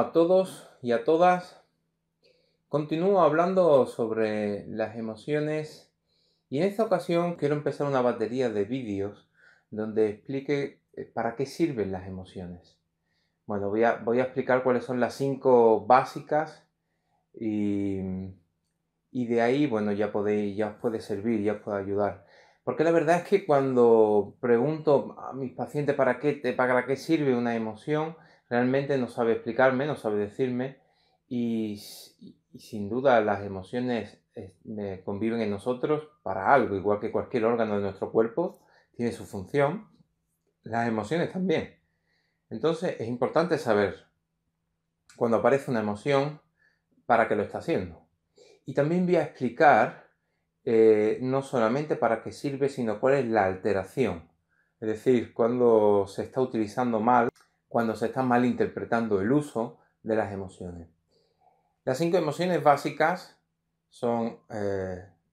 a todos y a todas. Continúo hablando sobre las emociones y en esta ocasión quiero empezar una batería de vídeos donde explique para qué sirven las emociones. Bueno, voy a explicar cuáles son las 5 básicas y de ahí, bueno, ya os puede servir, ya os puede ayudar. Porque la verdad es que cuando pregunto a mis pacientes para qué sirve una emoción, realmente no sabe explicarme, no sabe decirme y sin duda las emociones conviven en nosotros para algo, igual que cualquier órgano de nuestro cuerpo tiene su función, las emociones también. Entonces es importante saber cuando aparece una emoción para qué lo está haciendo. Y también voy a explicar no solamente para qué sirve, sino cuál es la alteración. Es decir, cuando se está utilizando mal, cuando se está malinterpretando el uso de las emociones. Las 5 emociones básicas son,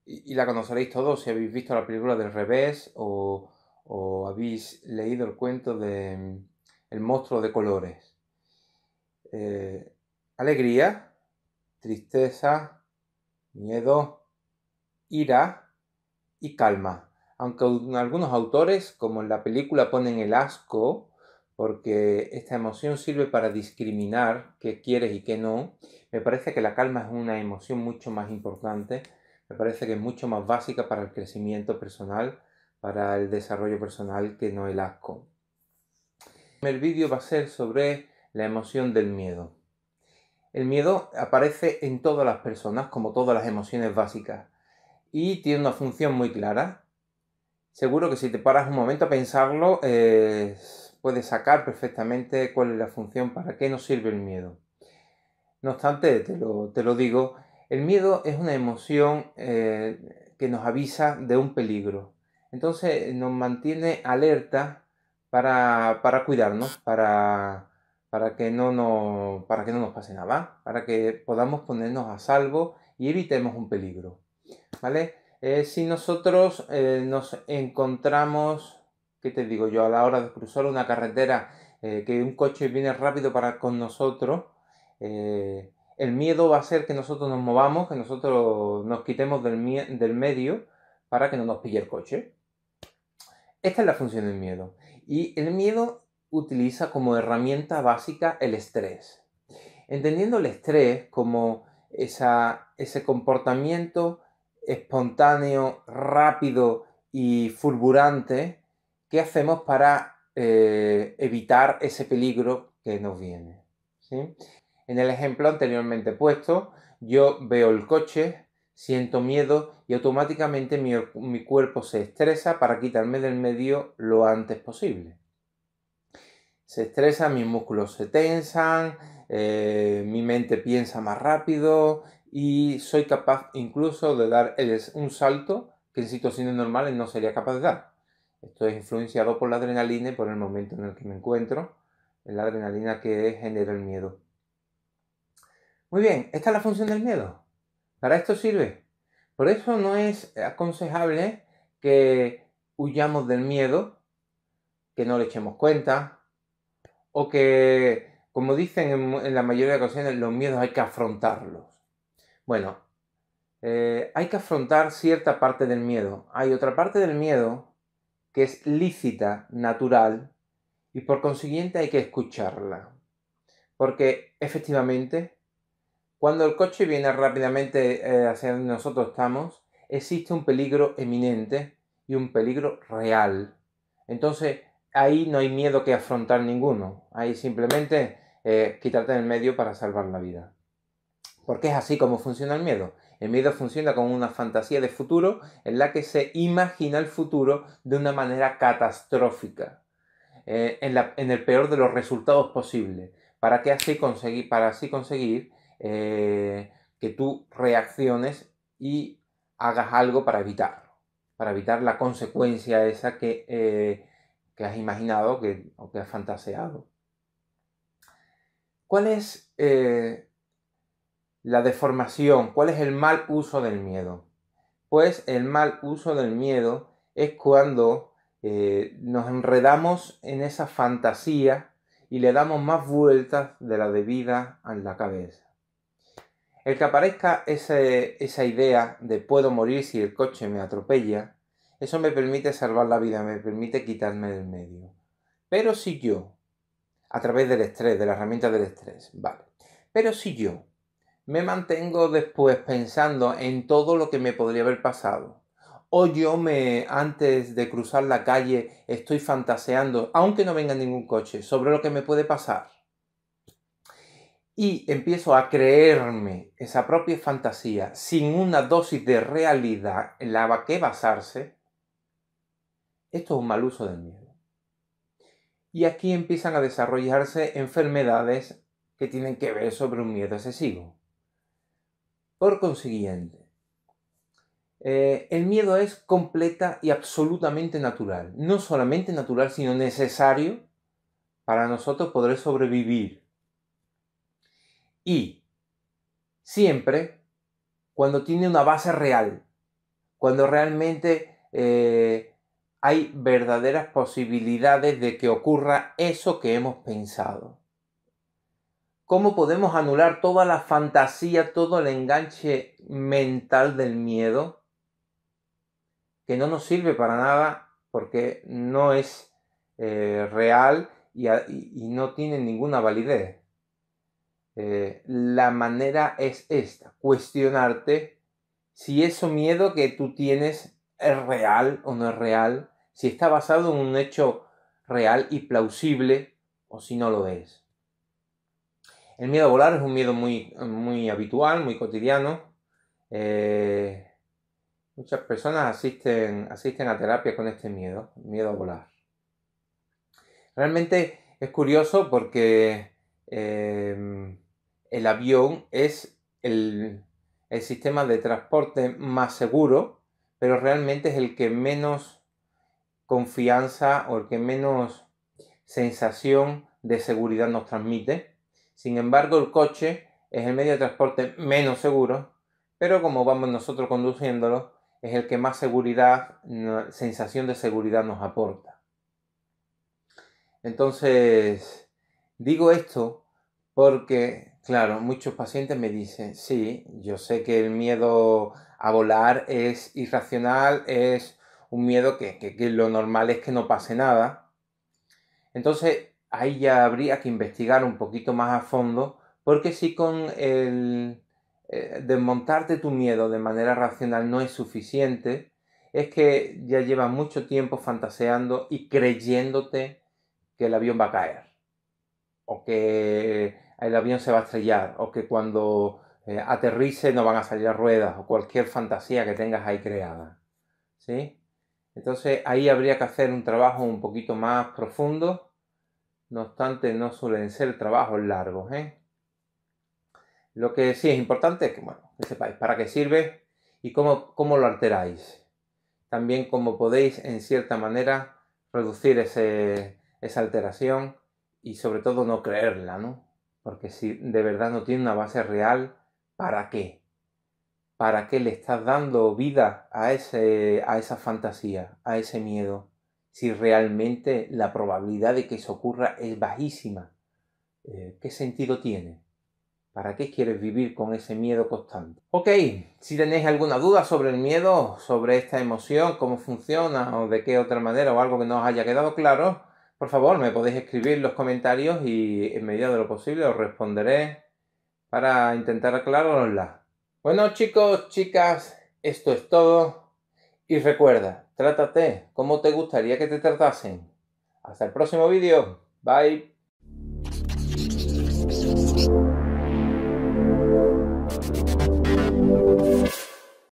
y la conoceréis todos si habéis visto la película del Revés o habéis leído el cuento de El monstruo de colores. Alegría, tristeza, miedo, ira y calma. Aunque algunos autores, como en la película, ponen el asco, porque esta emoción sirve para discriminar qué quieres y qué no. Me parece que la calma es una emoción mucho más importante, me parece que es mucho más básica para el crecimiento personal, para el desarrollo personal, que no el asco. El vídeo va a ser sobre la emoción del miedo. El miedo aparece en todas las personas, como todas las emociones básicas, y tiene una función muy clara. Seguro que si te paras un momento a pensarlo, puedes sacar perfectamente cuál es la función, para qué nos sirve el miedo. No obstante, te lo digo, el miedo es una emoción que nos avisa de un peligro. Entonces nos mantiene alerta para cuidarnos, para que no nos pase nada, para que podamos ponernos a salvo y evitemos un peligro, ¿vale? Si nosotros nos encontramos, ¿qué te digo yo?, a la hora de cruzar una carretera, que un coche viene rápido con nosotros, el miedo va a ser que nosotros nos movamos, que nosotros nos quitemos del medio para que no nos pille el coche. Esta es la función del miedo. Y el miedo utiliza como herramienta básica el estrés. Entendiendo el estrés como ese comportamiento espontáneo, rápido y fulgurante, ¿qué hacemos para evitar ese peligro que nos viene? ¿Sí? En el ejemplo anteriormente puesto, yo veo el coche, siento miedo y automáticamente mi cuerpo se estresa para quitarme del medio lo antes posible. Se estresa, mis músculos se tensan, mi mente piensa más rápido y soy capaz incluso de dar un salto que en situaciones normales no sería capaz de dar. Esto es influenciado por la adrenalina y por el momento en el que me encuentro, la adrenalina que genera el miedo. Muy bien, esta es la función del miedo. Para esto sirve. Por eso no es aconsejable que huyamos del miedo, que no le echemos cuenta, o que, como dicen en la mayoría de ocasiones, los miedos hay que afrontarlos. Bueno, hay que afrontar cierta parte del miedo. Hay otra parte del miedo que es lícita, natural, y por consiguiente hay que escucharla. Porque efectivamente, cuando el coche viene rápidamente hacia donde nosotros estamos, existe un peligro eminente y un peligro real. Entonces, ahí no hay miedo que afrontar ninguno. Ahí simplemente quitarte del medio para salvar la vida. Porque es así como funciona el miedo. El miedo funciona como una fantasía de futuro en la que se imagina el futuro de una manera catastrófica, en el peor de los resultados posibles, para así conseguir que tú reacciones y hagas algo para evitar la consecuencia esa que has imaginado o que has fantaseado. ¿Cuál es la deformación? ¿Cuál es el mal uso del miedo? Pues el mal uso del miedo es cuando nos enredamos en esa fantasía y le damos más vueltas de la debida en la cabeza. El que aparezca esa idea de puedo morir si el coche me atropella, eso me permite salvar la vida, me permite quitarme del medio. Pero si yo, a través del estrés, de la herramienta del estrés, vale, pero si yo me mantengo después pensando en todo lo que me podría haber pasado, o yo antes de cruzar la calle estoy fantaseando, aunque no venga ningún coche, sobre lo que me puede pasar, y empiezo a creerme esa propia fantasía sin una dosis de realidad en la que basarse, esto es un mal uso del miedo. Y aquí empiezan a desarrollarse enfermedades que tienen que ver sobre un miedo excesivo. Por consiguiente, el miedo es completa y absolutamente natural. No solamente natural, sino necesario para nosotros poder sobrevivir. Y siempre cuando tiene una base real, cuando realmente hay verdaderas posibilidades de que ocurra eso que hemos pensado. ¿Cómo podemos anular toda la fantasía, todo el enganche mental del miedo? Que no nos sirve para nada porque no es real y no tiene ninguna validez. La manera es esta: cuestionarte si ese miedo que tú tienes es real o no es real, si está basado en un hecho real y plausible o si no lo es. El miedo a volar es un miedo muy habitual, muy cotidiano. Muchas personas asisten a terapia con este miedo a volar. Realmente es curioso porque el avión es el sistema de transporte más seguro, pero realmente es el que menos confianza o el que menos sensación de seguridad nos transmite. Sin embargo, el coche es el medio de transporte menos seguro, pero como vamos nosotros conduciéndolo, es el que más seguridad, sensación de seguridad nos aporta. Entonces, digo esto porque, claro, muchos pacientes me dicen, sí, yo sé que el miedo a volar es irracional, es un miedo que lo normal es que no pase nada. Entonces, ahí ya habría que investigar un poquito más a fondo, porque si con el desmontarte tu miedo de manera racional no es suficiente, es que ya llevas mucho tiempo fantaseando y creyéndote que el avión va a caer, o que el avión se va a estrellar, o que cuando aterrice no van a salir las ruedas, o cualquier fantasía que tengas ahí creada, ¿sí? Entonces ahí habría que hacer un trabajo un poquito más profundo. No obstante, no suelen ser trabajos largos, ¿eh? Lo que sí es importante es que, bueno, que sepáis para qué sirve y cómo lo alteráis. También cómo podéis, en cierta manera, reducir esa alteración. Y sobre todo no creerla, ¿no? Porque si de verdad no tiene una base real, ¿para qué? ¿Para qué le estás dando vida a esa fantasía, a ese miedo? Si realmente la probabilidad de que eso ocurra es bajísima. ¿Qué sentido tiene? ¿Para qué quieres vivir con ese miedo constante? Ok, si tenéis alguna duda sobre el miedo, sobre esta emoción, cómo funciona o de qué otra manera o algo que no os haya quedado claro, por favor, me podéis escribir los comentarios y en medida de lo posible os responderé para intentar aclararosla. Bueno, chicos, chicas, esto es todo. Y recuerda, trátate como te gustaría que te tratasen. Hasta el próximo vídeo. Bye.